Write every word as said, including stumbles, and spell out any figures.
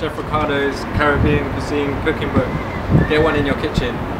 Chef Ricardo's Caribbean cuisine cooking book. Get one in your kitchen.